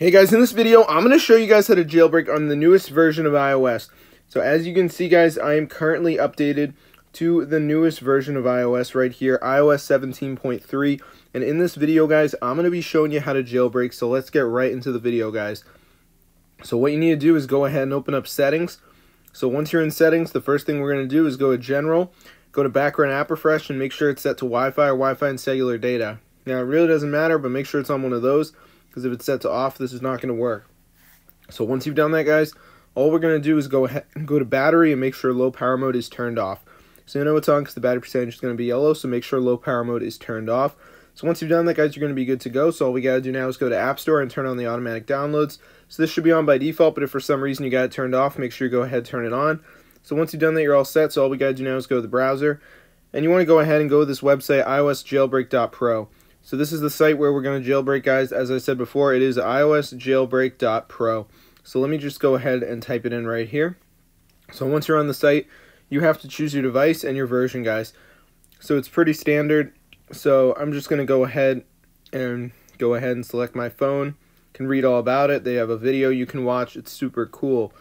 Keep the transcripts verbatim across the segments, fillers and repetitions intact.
Hey guys, in this video, I'm going to show you guys how to jailbreak on the newest version of iOS. So as you can see guys, I am currently updated to the newest version of iOS right here, i O S seventeen point three. And in this video guys, I'm going to be showing you how to jailbreak. So let's get right into the video guys. So what you need to do is go ahead and open up settings. So once you're in settings, the first thing we're going to do is go to general, go to background app refresh, and make sure it's set to Wi-Fi or Wi-Fi and cellular data. Now it really doesn't matter, but make sure it's on one of those. Because if it's set to off, this is not going to work. So once you've done that, guys, all we're going to do is go ahead and go to battery and make sure low power mode is turned off. So you know it's on because the battery percentage is going to be yellow, so make sure low power mode is turned off. So once you've done that, guys, you're going to be good to go. So all we got to do now is go to App Store and turn on the automatic downloads. So this should be on by default, but if for some reason you got it turned off, make sure you go ahead and turn it on. So once you've done that, you're all set. So all we got to do now is go to the browser. And you want to go ahead and go to this website, i O S jailbreak dot pro. So this is the site where we're going to jailbreak, guys. As I said before, it is i O S jailbreak dot pro. So let me just go ahead and type it in right here. So once you're on the site, you have to choose your device and your version, guys. So it's pretty standard. So I'm just going to go ahead and go ahead and select my phone. Can read all about it. They have a video you can watch. It's super cool.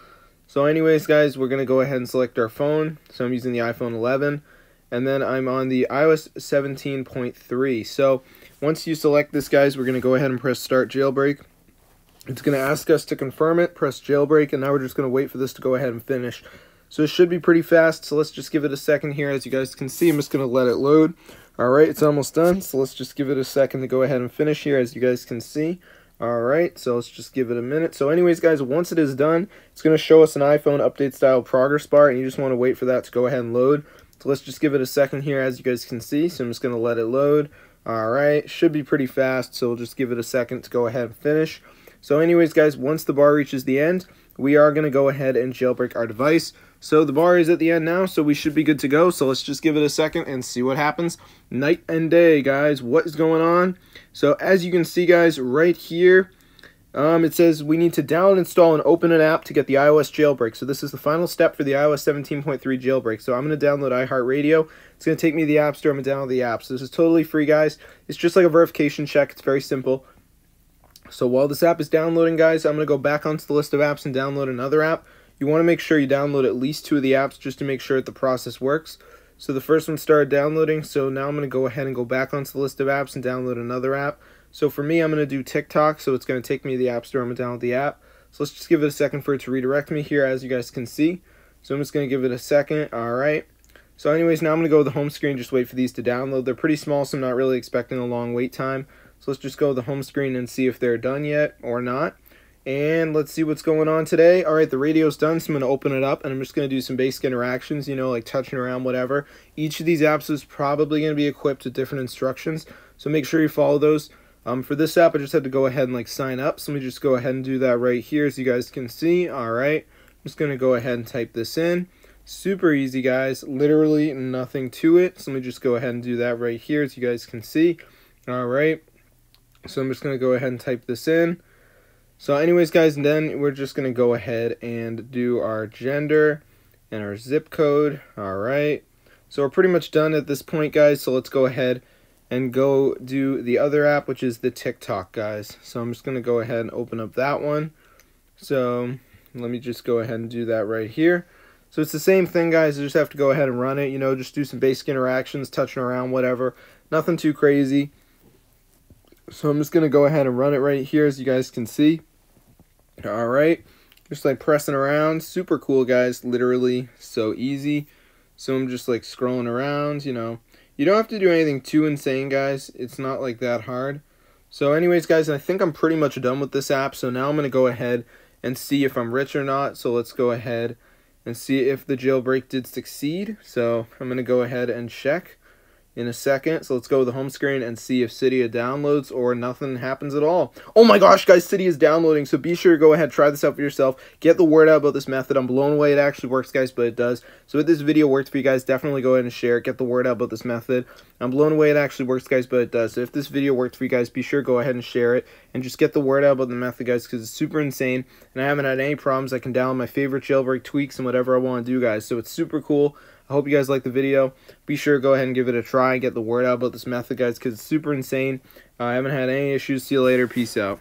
So anyways, guys, we're going to go ahead and select our phone. So I'm using the iPhone eleven. And then I'm on the i O S seventeen point three. So once you select this, guys, we're going to go ahead and press Start Jailbreak. It's going to ask us to confirm it, press Jailbreak, and now we're just going to wait for this to go ahead and finish. So it should be pretty fast, so let's just give it a second here. As you guys can see, I'm just going to let it load. All right, it's almost done, so let's just give it a second to go ahead and finish here, as you guys can see. All right, so let's just give it a minute. So anyways, guys, once it is done, it's going to show us an iPhone update style progress bar, and you just want to wait for that to go ahead and load. So let's just give it a second here, as you guys can see. So I'm just going to let it load. All right, should be pretty fast, so we'll just give it a second to go ahead and finish. So anyways, guys, once the bar reaches the end, we are going to go ahead and jailbreak our device. So the bar is at the end now, so we should be good to go. So let's just give it a second and see what happens. Night and day, guys, what is going on? So as you can see, guys, right here, Um, it says we need to download, install, and open an app to get the iOS jailbreak. So this is the final step for the i O S seventeen point three jailbreak. So I'm going to download iHeartRadio. It's going to take me to the App Store. I'm going to download the app. So this is totally free, guys. It's just like a verification check. It's very simple. So while this app is downloading, guys, I'm going to go back onto the list of apps and download another app. You want to make sure you download at least two of the apps just to make sure that the process works. So the first one started downloading, so now I'm going to go ahead and go back onto the list of apps and download another app. So for me, I'm going to do TikTok, so it's going to take me to the App Store. I'm going to download the app. So let's just give it a second for it to redirect me here, as you guys can see. So I'm just going to give it a second. All right. So anyways, now I'm going to go to the home screen, just wait for these to download. They're pretty small, so I'm not really expecting a long wait time. So let's just go to the home screen and see if they're done yet or not. And let's see what's going on today. All right, the radio's done, so I'm going to open it up, and I'm just going to do some basic interactions, you know, like touching around, whatever. Each of these apps is probably going to be equipped with different instructions, so make sure you follow those. Um, for this app, I just had to go ahead and, like, sign up, so let me just go ahead and do that right here, as you guys can see. All right, I'm just going to go ahead and type this in. Super easy, guys. Literally nothing to it, so let me just go ahead and do that right here, as you guys can see. All right, so I'm just going to go ahead and type this in. So anyways, guys, and then we're just going to go ahead and do our gender and our zip code. All right. So we're pretty much done at this point, guys. So let's go ahead and go do the other app, which is the TikTok, guys. So I'm just going to go ahead and open up that one. So let me just go ahead and do that right here. So it's the same thing, guys. You just have to go ahead and run it. You know, just do some basic interactions, touching around, whatever. Nothing too crazy. So I'm just going to go ahead and run it right here, as you guys can see. All right, just like pressing around, super cool, guys, literally so easy. So I'm just like scrolling around, you know, you don't have to do anything too insane, guys. It's not like that hard. So anyways, guys, I think I'm pretty much done with this app. So now I'm going to go ahead and see if I'm rich or not. So let's go ahead and see if the jailbreak did succeed. So I'm going to go ahead and check in a second. So let's go to the home screen and see if Cydia downloads or nothing happens at all. Oh my gosh, guys, Cydia is downloading. So be sure to go ahead, try this out for yourself. Get the word out about this method. I'm blown away it actually works, guys, but it does. So if this video worked for you guys, definitely go ahead and share it. Get the word out about this method. I'm blown away it actually works, guys, but it does. So if this video worked for you guys, be sure to go ahead and share it. And just get the word out about the method, guys, because it's super insane. And I haven't had any problems. I can download my favorite jailbreak tweaks and whatever I want to do, guys. So it's super cool. I hope you guys liked the video. Be sure to go ahead and give it a try and get the word out about this method, guys, because it's super insane. Uh, I haven't had any issues. See you later. Peace out.